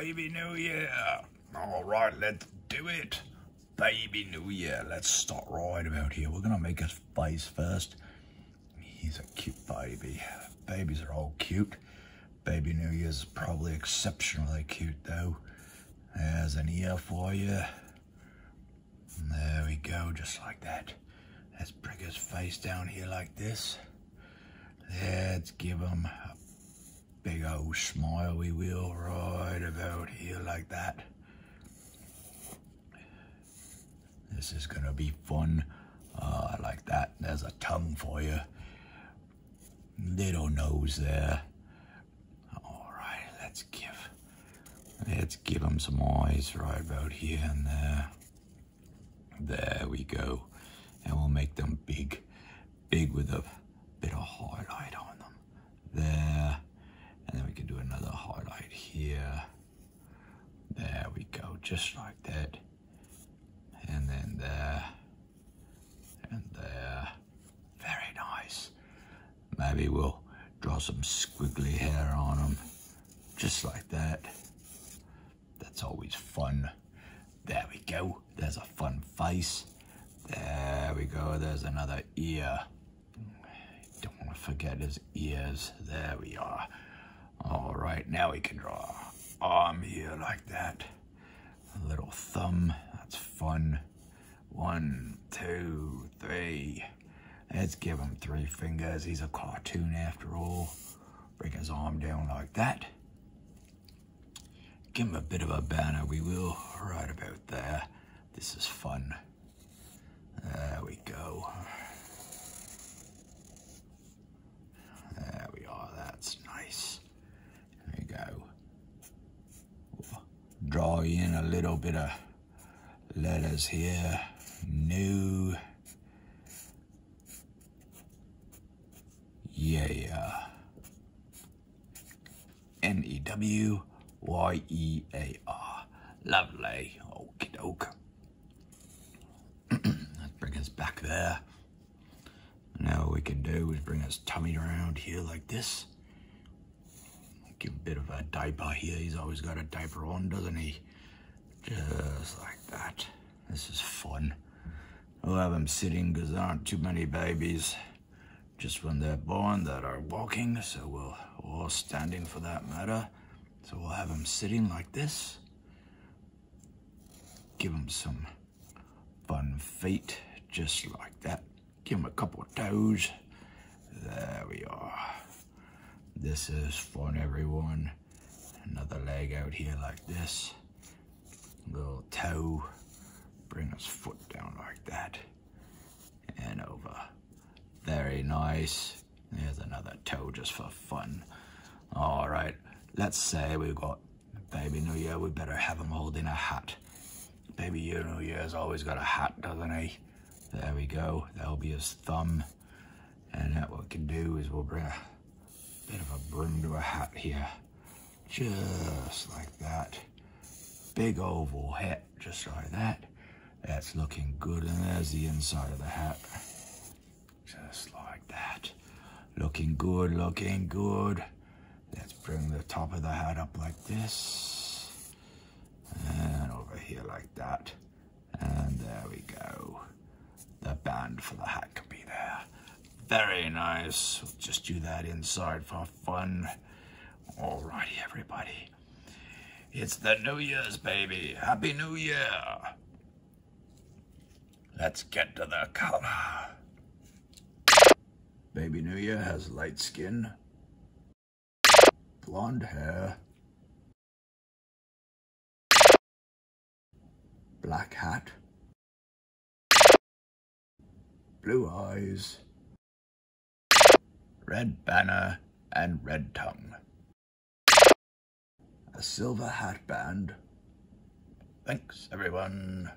Baby New Year. All right, let's do it. Baby New Year. Let's start right about here. We're going to make a face first. He's a cute baby. Babies are all cute. Baby New Year's is probably exceptionally cute, though. There's an ear for you. There we go, just like that. Let's bring his face down here like this. Let's give him a big old smile, we will, right about here like that. This is gonna be fun. Like that. There's a tongue for you. Little nose there. All right, let's give him some eyes right about here and there. There we go. And we'll make them big. Big with a bit of highlight on them. There. And then we can do another highlight here. There we go. Just like that. And then there. And there. Very nice. Maybe we'll draw some squiggly hair on them. Just like that. That's always fun. There we go. There's a fun face. There we go. There's another ear. Don't want to forget his ears. There we are. All right. Now we can draw an arm here like that. A little thumb. That's fun. 1, 2, 3. Let's give him 3 fingers. He's a cartoon after all. Bring his arm down like that. Give him a bit of a banner, we will. Right about there. This is fun. There we go. There we are. That's nice. There we go. We'll draw in a little bit of letters here. New. Yeah. N-E-W-Y-E-A-R. Lovely. Okie doke. Let's bring his back there. Now what we can do is bring his tummy around here like this. Give a bit of a diaper here. He's always got a diaper on, doesn't he? Just like that. This is fun. We'll have them sitting because there aren't too many babies. Just when they're born that are walking, so we'll, or standing for that matter. So we'll have them sitting like this. Give them some fun feet, just like that. Give them a couple of toes. There we are. This is fun, everyone. Another leg out here like this. Little toe. Bring his foot down like that. And over. Very nice. There's another toe just for fun. All right, let's say we've got Baby New Year. We better have him holding a hat. Baby New Year's always got a hat, doesn't he? There we go. That'll be his thumb. And that what we can do is we'll bring a bit of a brim to a hat here. Just like that. Big oval hat, just like that. That's looking good. And there's the inside of the hat. Just like that. Looking good, looking good. Let's bring the top of the hat up like this. And over here like that. And there we go. The band for the hat can be there. Very nice. We'll just do that inside for fun. Alrighty, everybody. It's the New Year's, baby. Happy New Year. Let's get to the color. Baby New Year has light skin, blonde hair, black hat, blue eyes, red banner and red tongue, a silver hat band. Thanks, everyone.